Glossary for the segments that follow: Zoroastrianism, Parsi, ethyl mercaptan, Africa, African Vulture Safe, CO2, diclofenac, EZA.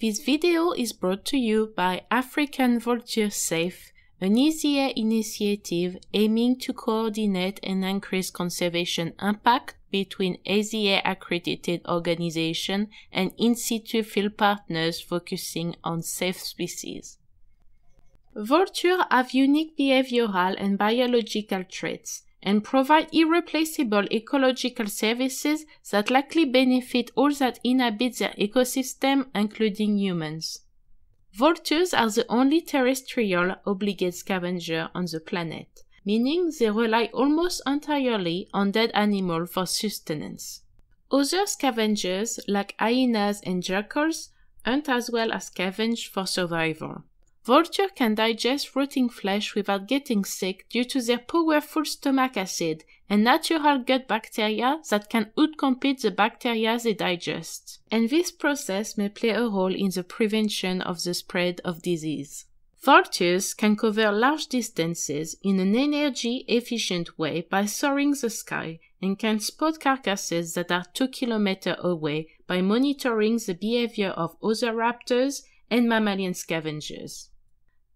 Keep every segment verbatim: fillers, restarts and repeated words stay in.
This video is brought to you by African Vulture Safe, an E Z A initiative aiming to coordinate and increase conservation impact between A Z A-accredited organizations and in-situ field partners focusing on safe species. Vultures have unique behavioral and biological traits and provide irreplaceable ecological services that likely benefit all that inhabit their ecosystem, including humans. Vultures are the only terrestrial obligate scavenger on the planet, meaning they rely almost entirely on dead animals for sustenance. Other scavengers, like hyenas and jackals, hunt as well as scavenge for survival. Vultures can digest rotting flesh without getting sick due to their powerful stomach acid and natural gut bacteria that can outcompete the bacteria they digest, and this process may play a role in the prevention of the spread of disease. Vultures can cover large distances in an energy-efficient way by soaring the sky and can spot carcasses that are two kilometers away by monitoring the behavior of other raptors and mammalian scavengers.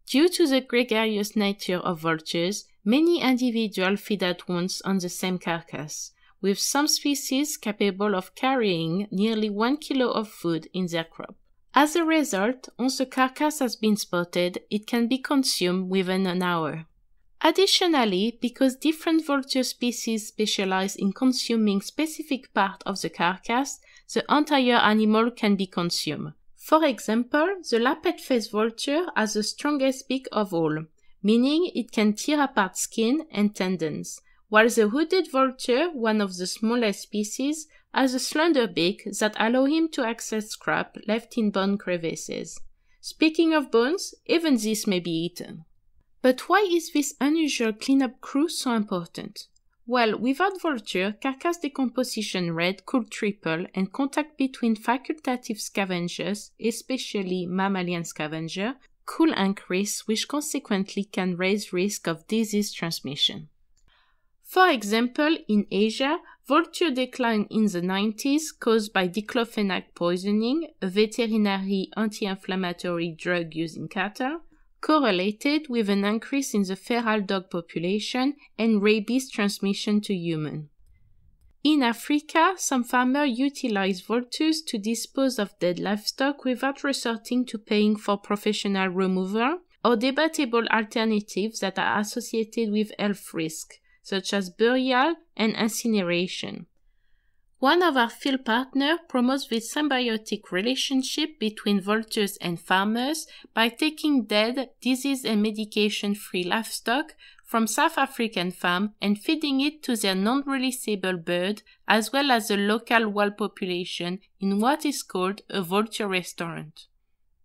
Due to the gregarious nature of vultures, many individuals feed at once on the same carcass, with some species capable of carrying nearly one kilo of food in their crop. As a result, once a carcass has been spotted, it can be consumed within an hour. Additionally, because different vulture species specialize in consuming specific parts of the carcass, the entire animal can be consumed. For example, the lappet-faced vulture has the strongest beak of all, meaning it can tear apart skin and tendons, while the hooded vulture, one of the smallest species, has a slender beak that allows him to access scrap left in bone crevices. Speaking of bones, even this may be eaten. But why is this unusual cleanup crew so important? Well, without vulture, carcass decomposition rate could triple and contact between facultative scavengers, especially mammalian scavengers, could increase, which consequently can raise risk of disease transmission. For example, in Asia, vulture declined in the nineties caused by diclofenac poisoning, a veterinary anti-inflammatory drug used in cattle, correlated with an increase in the feral dog population and rabies transmission to humans. In Africa, some farmers utilize vultures to dispose of dead livestock without resorting to paying for professional removal or debatable alternatives that are associated with health risks, such as burial and incineration. One of our field partners promotes this symbiotic relationship between vultures and farmers by taking dead, disease and medication-free livestock from South African farms and feeding it to their non-releasable bird as well as the local wild population in what is called a vulture restaurant.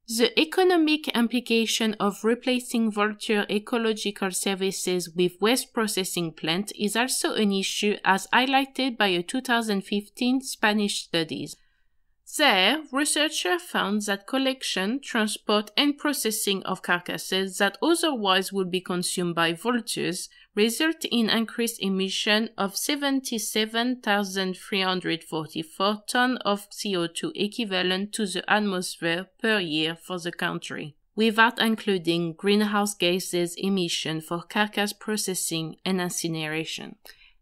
The economic implication of replacing vulture ecological services with waste processing plants is also an issue, as highlighted by a two thousand fifteen Spanish study. There, researchers found that collection, transport and processing of carcasses that otherwise would be consumed by vultures result in increased emission of seventy-seven thousand three hundred forty-four tonnes of C O two equivalent to the atmosphere per year for the country, without including greenhouse gases emission for carcass processing and incineration.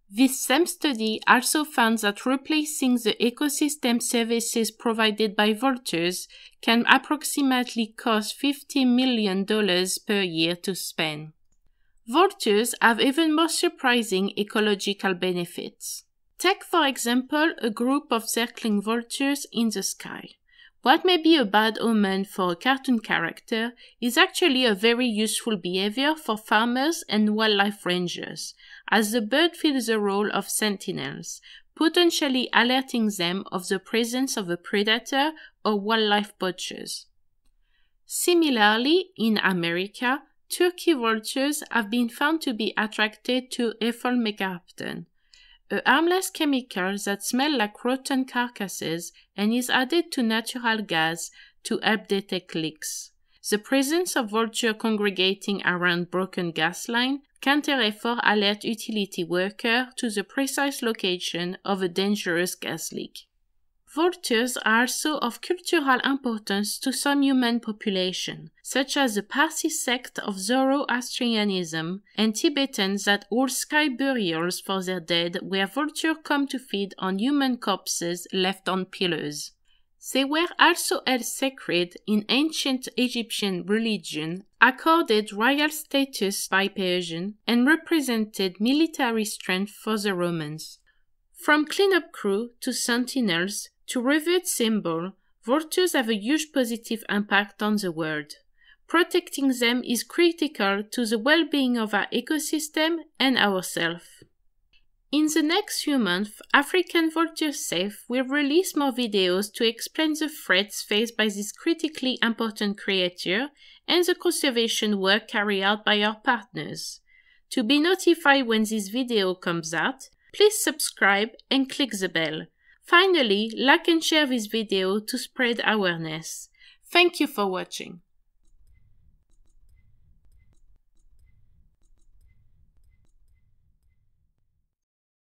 This same study also found that replacing the ecosystem services provided by vultures can approximately cost fifty million dollars per year to Spain. Vultures have even more surprising ecological benefits. Take, for example, a group of circling vultures in the sky. What may be a bad omen for a cartoon character is actually a very useful behavior for farmers and wildlife rangers, as the bird fills the role of sentinels, potentially alerting them of the presence of a predator or wildlife poachers. Similarly, in America, turkey vultures have been found to be attracted to ethyl mercaptan, a harmless chemical that smells like rotten carcasses and is added to natural gas to help detect leaks. The presence of vultures congregating around broken gas lines can therefore alert utility workers to the precise location of a dangerous gas leak. Vultures are also of cultural importance to some human population, such as the Parsi sect of Zoroastrianism and Tibetans that hold sky burials for their dead, where vultures come to feed on human corpses left on pillars. They were also held sacred in ancient Egyptian religion, accorded royal status by Persians, and represented military strength for the Romans. From cleanup crew to sentinels to revered symbol, vultures have a huge positive impact on the world. Protecting them is critical to the well-being of our ecosystem and ourselves. In the next few months, African Vulture Safe will release more videos to explain the threats faced by this critically important creature and the conservation work carried out by our partners. To be notified when this video comes out, please subscribe and click the bell. Finally, like and share this video to spread awareness. Thank you for watching.